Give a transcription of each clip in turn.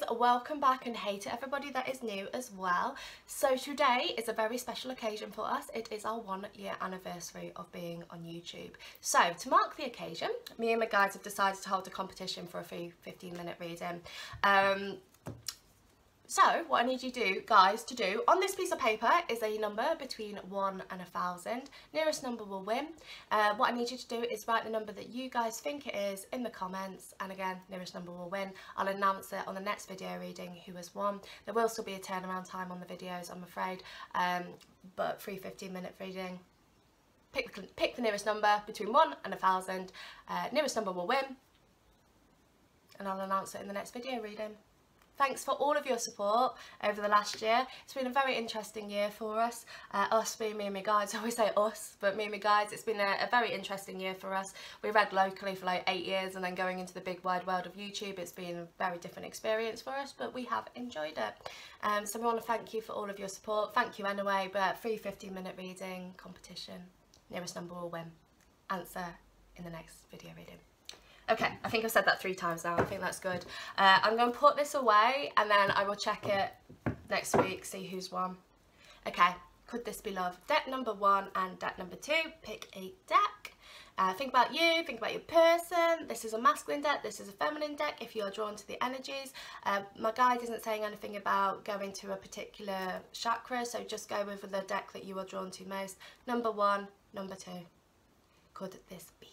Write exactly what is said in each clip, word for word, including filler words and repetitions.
guys, welcome back, and hey to everybody that is new as well. So today is a very special occasion for us. It is our one year anniversary of being on YouTube. So to mark the occasion, me and my guys have decided to hold a competition for a free fifteen minute reading. Um, So what I need you do, guys, to do on this piece of paper is a number between one and a thousand. Nearest number will win. Uh, what I need you to do is write the number that you guys think it is in the comments, and again, nearest number will win. I'll announce it on the next video reading who has won. There will still be a turnaround time on the videos, I'm afraid, um, but free fifteen minute reading. Pick the, pick the nearest number between one and a thousand. Uh, nearest number will win, and I'll announce it in the next video reading. Thanks for all of your support over the last year. It's been a very interesting year for us. Uh, us being me and my guys. I always say us, but me and my guys, it's been a, a very interesting year for us. We read locally for like eight years and then going into the big wide world of YouTube, it's been a very different experience for us, but we have enjoyed it. Um, so we want to thank you for all of your support. Thank you anyway, but free fifteen minute reading competition. Nearest number will win. Answer in the next video reading. Okay, I think I've said that three times now. I think that's good. Uh, I'm going to put this away and then I will check it next week, see who's won. Okay, could this be love? Deck number one and deck number two. Pick a deck. Uh, think about you, think about your person. This is a masculine deck, this is a feminine deck, if you're drawn to the energies. Uh, my guide isn't saying anything about going to a particular chakra, so just go with the deck that you are drawn to most. Number one, number two. Could this be?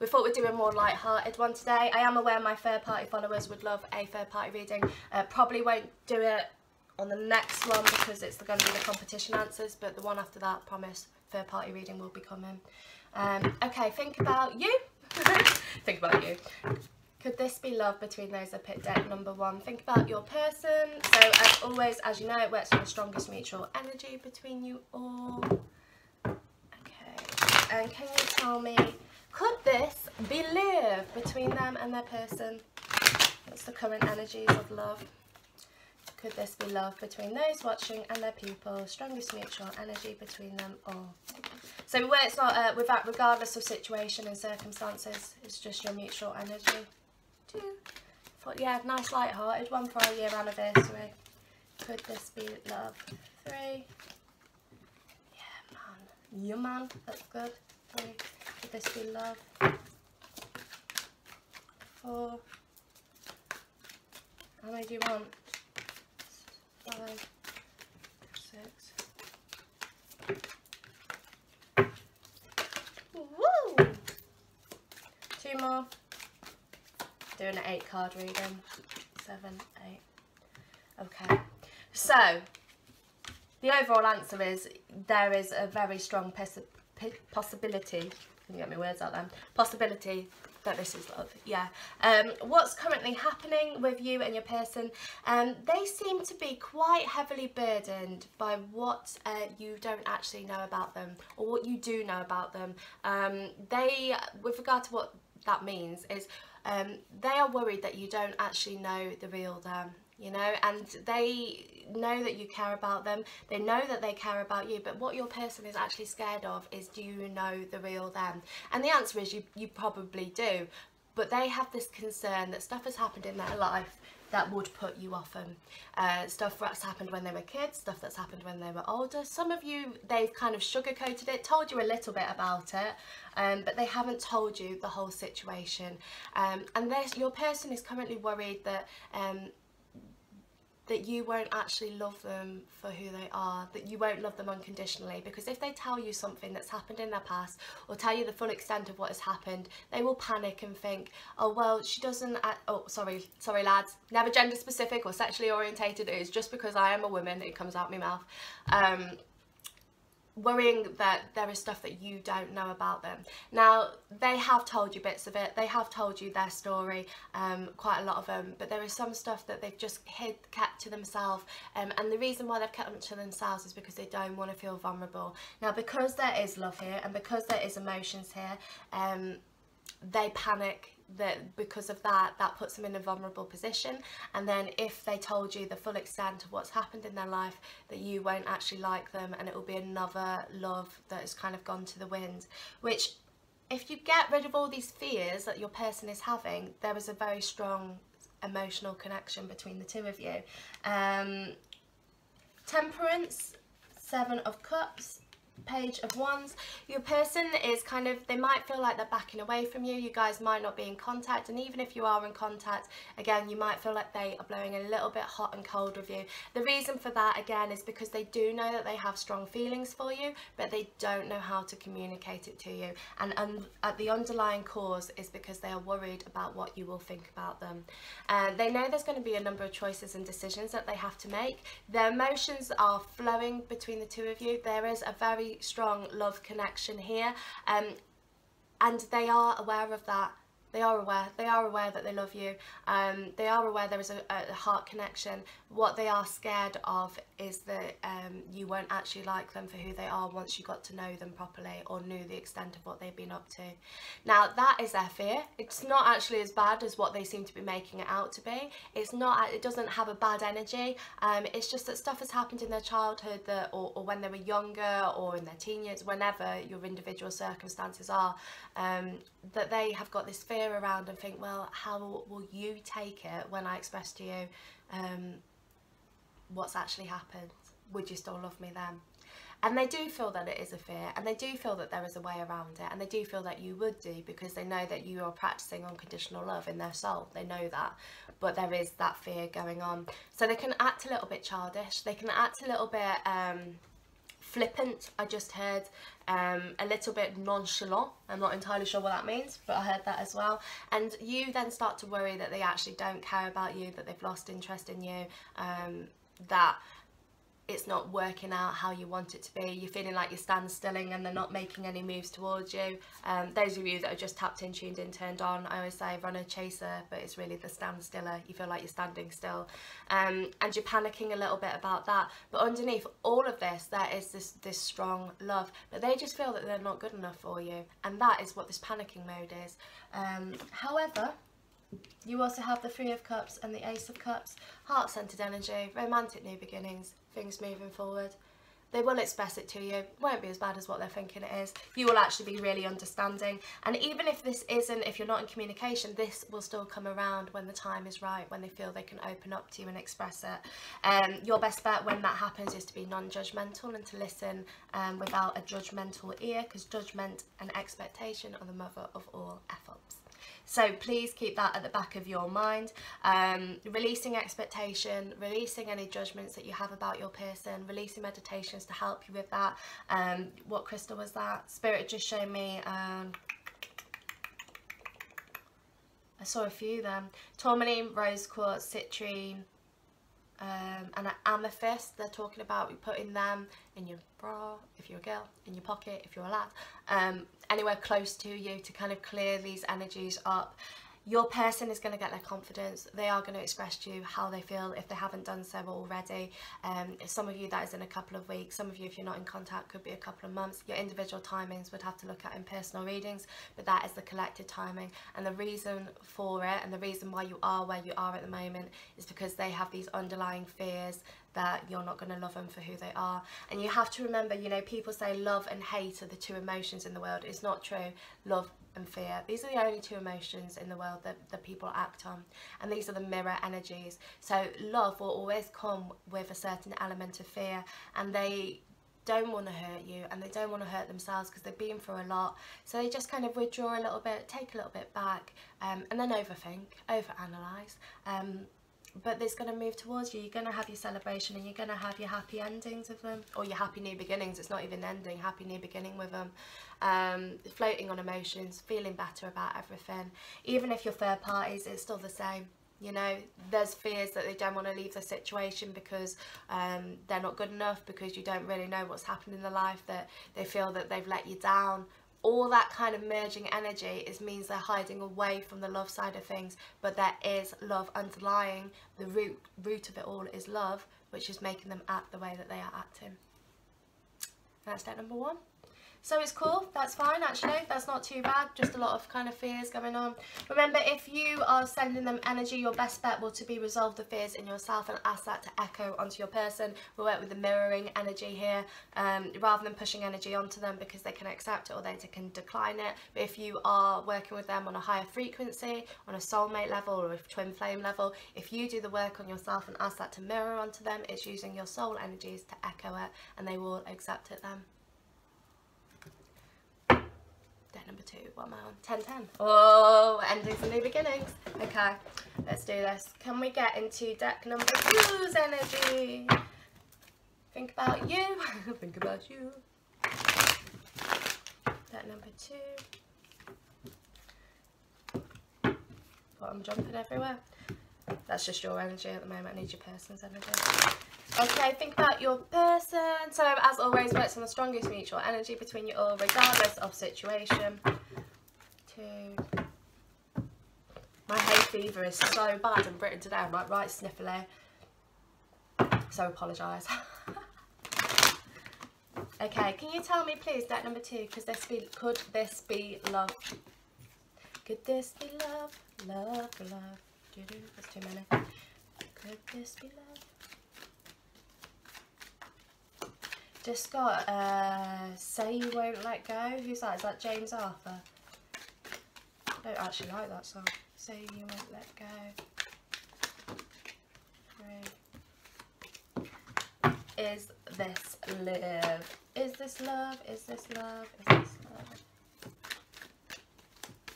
We thought we'd do a more light-hearted one today. I am aware my third-party followers would love a third-party reading. Uh, probably won't do it on the next one because it's going to be the competition answers, but the one after that, promise, third-party reading will be coming. Um, okay, think about you. Think about you. Could this be love between those that picked deck number one? Think about your person. So, as always, as you know, it works for the strongest mutual energy between you all. Okay, and can you tell me, could this be love between them and their person? What's the current energies of love? Could this be love between those watching and their people? Strongest mutual energy between them all. So where it's not uh, with that, regardless of situation and circumstances, it's just your mutual energy. Two. Thought, yeah, nice light-hearted one for our year anniversary. Could this be love? Three. Yeah, man. You, man. That's good. Three. Could this be love? Four. How many do you want? Five. Six. Woo! Two more. Doing an eight card reading. Seven, eight. Okay. So, the overall answer is there is a very strong possibility. Can you get my words out then? Possibility that this is love, yeah. Um, what's currently happening with you and your person? Um, they seem to be quite heavily burdened by what uh, you don't actually know about them, or what you do know about them. Um, they, with regard to what that means, is um, they are worried that you don't actually know the real them. You know, and they know that you care about them, they know that they care about you, but what your person is actually scared of is, do you know the real them? And the answer is you, you probably do, but they have this concern that stuff has happened in their life that would put you off them. Uh, stuff that's happened when they were kids, stuff that's happened when they were older. Some of you, they've kind of sugarcoated it, told you a little bit about it, um, but they haven't told you the whole situation. Um, and your person is currently worried that um, that you won't actually love them for who they are, that you won't love them unconditionally, because if they tell you something that's happened in their past, or tell you the full extent of what has happened, they will panic and think, oh well, she doesn't, oh sorry, sorry lads, never gender specific or sexually orientated, it is just because I am a woman, it comes out my mouth. Um, worrying that there is stuff that you don't know about them. Now, they have told you bits of it, they have told you their story, um, quite a lot of them, but there is some stuff that they've just hid, kept to themselves, um, and the reason why they've kept them to themselves is because they don't want to feel vulnerable. Now, because there is love here, and because there is emotions here, um, they panic that because of that, that puts them in a vulnerable position, and then if they told you the full extent of what's happened in their life, that you won't actually like them, and it will be another love that has kind of gone to the wind. Which, if you get rid of all these fears that your person is having, there is a very strong emotional connection between the two of you. Um, temperance, Seven of Cups, Page of Wands. Your person is kind of, they might feel like they're backing away from you. You guys might not be in contact, and even if you are in contact, again, you might feel like they are blowing a little bit hot and cold with you. The reason for that, again, is because they do know that they have strong feelings for you, but they don't know how to communicate it to you, and um, at the underlying cause is because they are worried about what you will think about them. And uh, they know there's going to be a number of choices and decisions that they have to make. Their emotions are flowing between the two of you. There is a very strong love connection here, um, and they are aware of that. They are aware. They are aware that they love you. Um, they are aware there is a, a heart connection. What they are scared of is that um, you won't actually like them for who they are once you got to know them properly or knew the extent of what they've been up to. Now, that is their fear. It's not actually as bad as what they seem to be making it out to be. It's not. It doesn't have a bad energy. Um, it's just that stuff has happened in their childhood, that, or, or when they were younger, or in their teen years, whenever your individual circumstances are, um, that they have got this fear around and think, well, how will you take it when I express to you um, what's actually happened? Would you still love me then? And they do feel that it is a fear, and they do feel that there is a way around it, and they do feel that you would do, because they know that you are practicing unconditional love in their soul. They know that, but there is that fear going on. So they can act a little bit childish, they can act a little bit um, flippant, I just heard, um, a little bit nonchalant. I'm not entirely sure what that means, but I heard that as well. And you then start to worry that they actually don't care about you, that they've lost interest in you, um, that it's not working out how you want it to be. You're feeling like you're standstilling and they're not making any moves towards you. Um, those of you that are just tapped in, tuned in, turned on, I always say run a chaser, but it's really the standstiller. You feel like you're standing still. Um, and you're panicking a little bit about that. But underneath all of this, there is this, this strong love. But they just feel that they're not good enough for you. And that is what this panicking mode is. Um, however, you also have the Three of Cups and the Ace of Cups. Heart-centered energy, romantic new beginnings, things moving forward. They will express it to you. It won't be as bad as what they're thinking it is. You will actually be really understanding. And even if this isn't, if you're not in communication, this will still come around when the time is right, when they feel they can open up to you and express it. Um, your best bet when that happens is to be non-judgmental and to listen um, without a judgmental ear, because judgment and expectation are the mother of all efforts. So please keep that at the back of your mind. Um, releasing expectation, releasing any judgments that you have about your person, releasing meditations to help you with that. Um, what crystal was that? Spirit just showed me. Um, I saw a few then. Tourmaline, rose quartz, citrine, um, and an amethyst. They're talking about putting them in your bra, if you're a girl, in your pocket, if you're a lad. Um, anywhere close to you to kind of clear these energies up. Your person is going to get their confidence. They are going to express to you how they feel if they haven't done so already. Um, some of you, that is in a couple of weeks. Some of you, if you're not in contact, could be a couple of months. Your individual timings would have to look at in personal readings, but that is the collective timing. And the reason for it, and the reason why you are where you are at the moment, is because they have these underlying fears that you're not going to love them for who they are. And you have to remember, you know, people say love and hate are the two emotions in the world. It's not true. Love and fear, these are the only two emotions in the world that the people act on, and these are the mirror energies. So love will always come with a certain element of fear, and they don't want to hurt you, and they don't want to hurt themselves because they've been through a lot. So they just kind of withdraw a little bit, take a little bit back, um, and then overthink, overanalyze. Um, but it's going to move towards you. You're going to have your celebration, and you're going to have your happy endings with them, or your happy new beginnings. It's not even ending, happy new beginning with them. Um, floating on emotions, feeling better about everything. Even if you're third parties, it's still the same. You know, there's fears that they don't want to leave the situation because um, they're not good enough, because you don't really know what's happened in their life, that they feel that they've let you down. All that kind of merging energy is means they're hiding away from the love side of things, but there is love underlying. The root root of it all is love, which is making them act the way that they are acting. And that's step number one. So it's cool, that's fine actually, that's not too bad, just a lot of kind of fears going on. Remember, if you are sending them energy, your best bet will to be resolve the fears in yourself and ask that to echo onto your person. We'll work with the mirroring energy here, um, rather than pushing energy onto them, because they can accept it or they can decline it. But if you are working with them on a higher frequency, on a soulmate level or a twin flame level, if you do the work on yourself and ask that to mirror onto them, it's using your soul energies to echo it and they will accept it then. Deck number two, what am I on? ten ten. Oh, endings and new beginnings. Okay, let's do this. Can we get into deck number two's energy? Think about you. Think about you. Deck number two. But I'm jumping everywhere. That's just your energy at the moment. I need your person's energy. Okay, think about your person. So, as always, works on the strongest mutual energy between you all, regardless of situation. Two. My hay fever is so bad in Britain today. I'm like, right, sniffly. So, apologise. Okay, can you tell me, please, deck number two, could this be, could this be love? Could this be love? Love, love. Doo-doo, that's too many. Could this be love? Just got uh, Say You Won't Let Go. Who's that? Is that James Arthur? I don't actually like that song. Say You Won't Let Go. Three. Is this live? Is this love? Is this love? Is this love?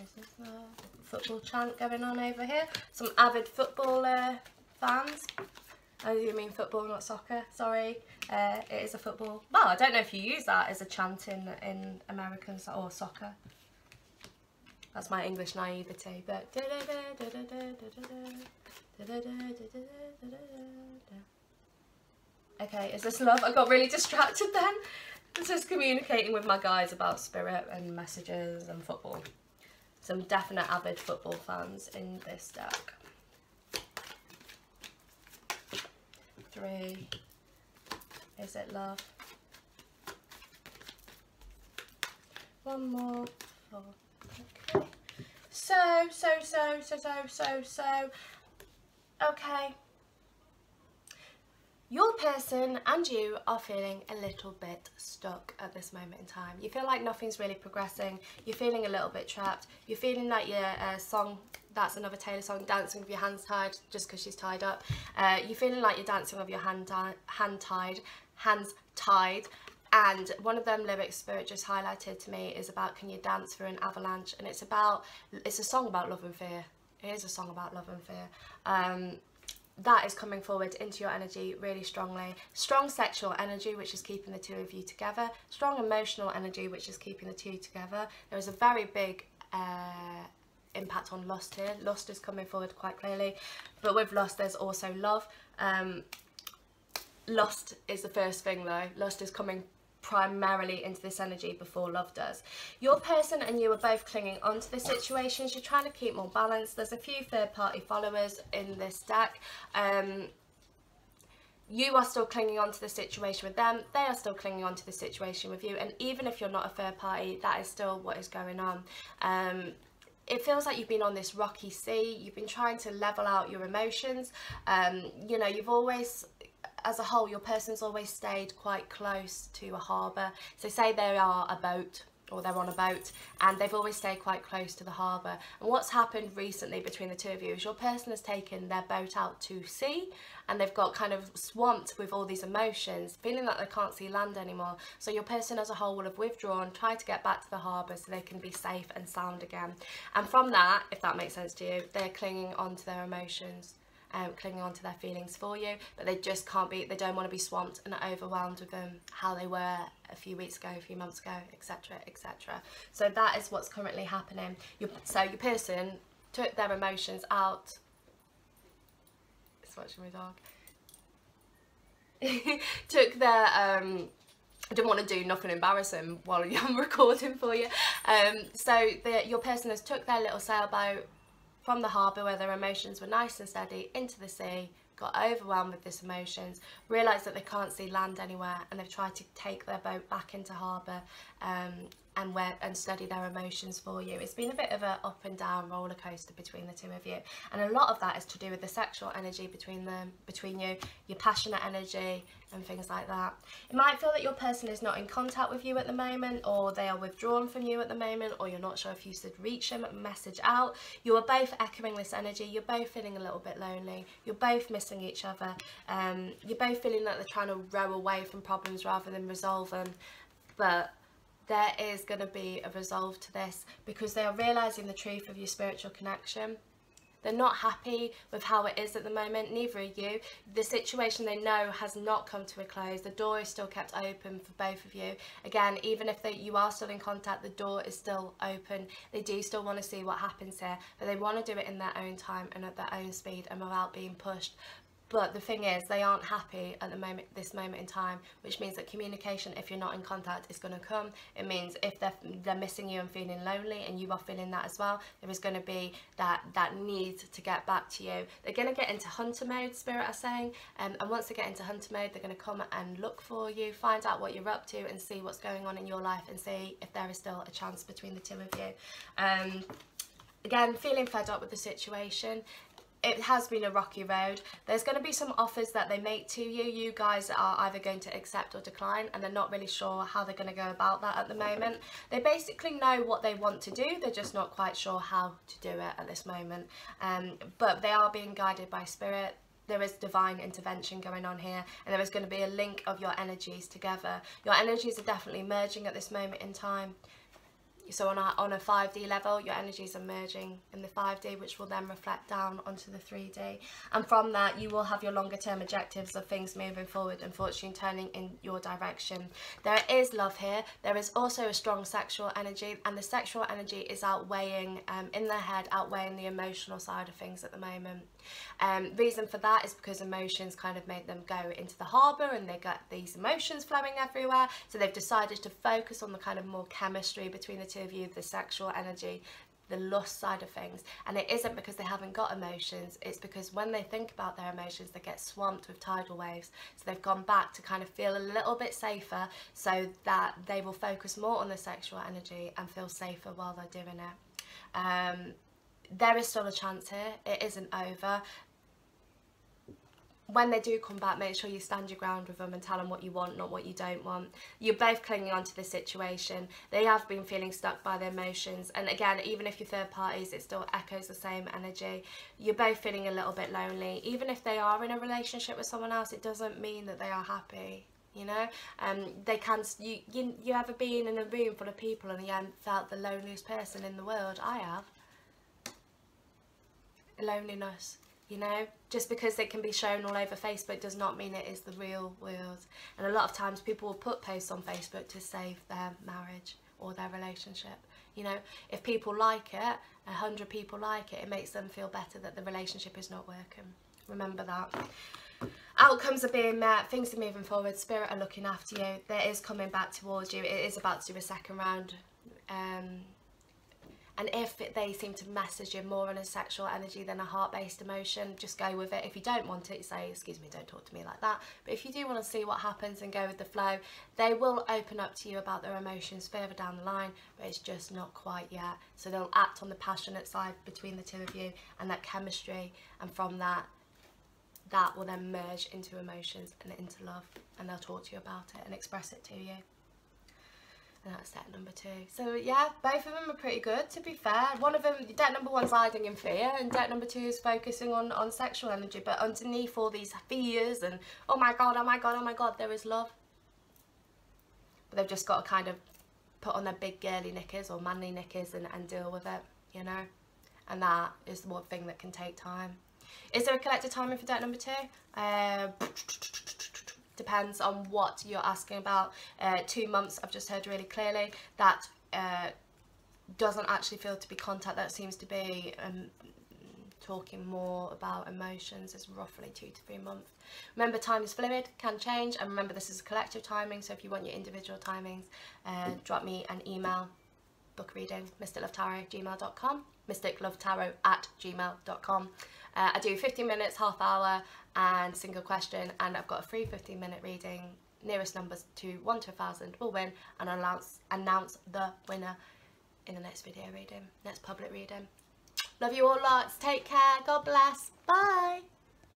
Is this love? Football chant going on over here. Some avid footballer fans. Oh, you mean football, not soccer, sorry. Uh, it is a football. Well, I don't know if you use that as a chant in, in American so or soccer. That's my English naivety, but... Okay, is this love? I got really distracted then. This is communicating with my guys about spirit and messages and football. Some definite avid football fans in this deck. Three. Is it love? One more. Four. Okay. So, so, so, so, so, so, so. Okay. Your person and you are feeling a little bit stuck at this moment in time. You feel like nothing's really progressing. You're feeling a little bit trapped. You're feeling like your uh, song... That's another Taylor song, dancing with your hands tied, just because she's tied up. Uh, you're feeling like you're dancing with your hand, hand tied, hands tied. And one of them lyrics Spirit just highlighted to me is about, can you dance for an avalanche? And it's about, it's a song about love and fear. It is a song about love and fear. Um, that is coming forward into your energy really strongly. Strong sexual energy, which is keeping the two of you together. Strong emotional energy, which is keeping the two together. There is a very big... Uh, impact on lust here. Lust is coming forward quite clearly, but with lust there's also love. Um, lust is the first thing though. Lust is coming primarily into this energy before love does. Your person and you are both clinging onto the situations. You're trying to keep more balance. There's a few third party followers in this deck. Um, You are still clinging on to the situation with them, they are still clinging on to the situation with you, and even if you're not a third party, that is still what is going on. Um, It feels like you've been on this rocky sea, you've been trying to level out your emotions, um, you know, you've always, as a whole, your person's always stayed quite close to a harbour. So say they are a boat, or they're on a boat, and they've always stayed quite close to the harbour. And what's happened recently between the two of you is your person has taken their boat out to sea, and they've got kind of swamped with all these emotions, feeling that they can't see land anymore. So your person as a whole will have withdrawn, tried to get back to the harbour so they can be safe and sound again. And from that, if that makes sense to you, they're clinging on to their emotions. Um, clinging on to their feelings for you, but they just can't be, they don't want to be swamped and overwhelmed with them how they were a few weeks ago, a few months ago, etc, etc. So that is what's currently happening. Your, so your person took their emotions out, it's watching my dog, took their, um, I didn't want to do nothing embarrassing while I'm recording for you, um, so the, your person has took their little sailboat from the harbour where their emotions were nice and steady into the sea, got overwhelmed with these emotions, realised that they can't see land anywhere, and they've tried to take their boat back into harbour um, and where, and study their emotions for you. It's been a bit of an up and down roller coaster between the two of you, and a lot of that is to do with the sexual energy between them, between you, your passionate energy and things like that. It might feel that your person is not in contact with you at the moment, or they are withdrawn from you at the moment, or you're not sure if you should reach them, message out. You are both echoing this energy. You're both feeling a little bit lonely. You're both missing each other. Um, you're both feeling like they're trying to row away from problems rather than resolve them, but there is going to be a resolve to this because they are realising the truth of your spiritual connection. They're not happy with how it is at the moment, neither are you. The situation they know has not come to a close. The door is still kept open for both of you. Again, even if they, you are still in contact, the door is still open. They do still want to see what happens here, but they want to do it in their own time and at their own speed and without being pushed. But the thing is, they aren't happy at the moment, this moment in time, which means that communication, if you're not in contact, is going to come. It means if they're, they're missing you and feeling lonely, and you are feeling that as well, there is going to be that, that need to get back to you. They're going to get into hunter mode, Spirit are saying, um, and once they get into hunter mode, they're going to come and look for you, find out what you're up to and see what's going on in your life and see if there is still a chance between the two of you. Um, again, feeling fed up with the situation. It has been a rocky road. There's going to be some offers that they make to you. You guys are either going to accept or decline, and they're not really sure how they're going to go about that at the moment. They basically know what they want to do. They're just not quite sure how to do it at this moment. Um, but they are being guided by Spirit. There is divine intervention going on here, and there is going to be a link of your energies together. Your energies are definitely merging at this moment in time. So on a, on a five D level, your energies are merging in the five D, which will then reflect down onto the three D. And from that, you will have your longer term objectives of things moving forward and fortune turning in your direction. There is love here. There is also a strong sexual energy, and the sexual energy is outweighing, um, in their head, outweighing the emotional side of things at the moment. Um, reason for that is because emotions kind of made them go into the harbour, and they got these emotions flowing everywhere. So they've decided to focus on the kind of more chemistry between the two of you, the sexual energy, the lust side of things. And it isn't because they haven't got emotions, it's because when they think about their emotions, they get swamped with tidal waves. So they've gone back to kind of feel a little bit safer, so that they will focus more on the sexual energy and feel safer while they're doing it. Um, there is still a chance here, it isn't over. When they do come back, make sure you stand your ground with them and tell them what you want, not what you don't want. You're both clinging on to the situation. They have been feeling stuck by their emotions. And again, even if you're third parties, it still echoes the same energy. You're both feeling a little bit lonely. Even if they are in a relationship with someone else, it doesn't mean that they are happy. You know, um, they can. You, you, you ever been in a room full of people and you felt the loneliest person in the world? I have. Loneliness. You know, just because it can be shown all over Facebook does not mean it is the real world. And a lot of times people will put posts on Facebook to save their marriage or their relationship. You know, if people like it, a hundred people like it, it makes them feel better that the relationship is not working. Remember that. Outcomes are being met, things are moving forward, Spirit are looking after you. There is coming back towards you. It is about to do a second round. Um, And if they seem to message you more on a sexual energy than a heart-based emotion, just go with it. If you don't want it, say, excuse me, don't talk to me like that. But if you do want to see what happens and go with the flow, they will open up to you about their emotions further down the line, but it's just not quite yet. So they'll act on the passionate side between the two of you and that chemistry. And from that, that will then merge into emotions and into love. And they'll talk to you about it and express it to you. And that's deck number two. So yeah, both of them are pretty good, to be fair. One of them, deck number one's hiding in fear, and deck number two is focusing on, on sexual energy. But underneath all these fears and, oh my God, oh my God, oh my God, there is love. But they've just got to kind of put on their big girly knickers or manly knickers and, and deal with it, you know? And that is the one thing that can take time. Is there a collective timing for deck number two? Uh, Depends on what you're asking about. Uh, two months, I've just heard really clearly. That uh, doesn't actually feel to be contact. That seems to be um, talking more about emotions. It's roughly two to three months. Remember, time is fluid, can change. And remember, this is a collective timing. So if you want your individual timings, uh, drop me an email. Book reading, mystic love tarot at gmail dot com. mystic love tarot at gmail dot com. Uh, I do fifteen minutes, half hour and single question, and I've got a free fifteen minute reading. Nearest numbers to one to a thousand will win, and I'll announce, announce the winner in the next video reading, next public reading. Love you all lots, take care, God bless, bye!